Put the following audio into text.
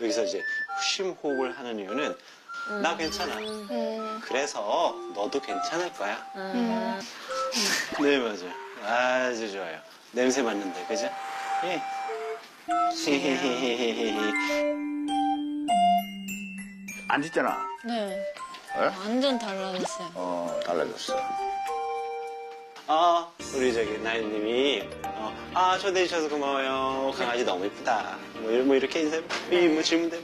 여기서 이제 후심 호흡을 하는 이유는 나 괜찮아. 그래서 너도 괜찮을 거야. 네, 맞아요. 아주 좋아요. 냄새 맡는데, 그죠? 예. 안 짖잖아. 네. 네. 완전 달라졌어요. 달라졌어. 우리 저기 나인님이 초대해 주셔서 고마워요. 강아지 너무 예쁘다. 뭐 이렇게 인사해. 뭐 질문해.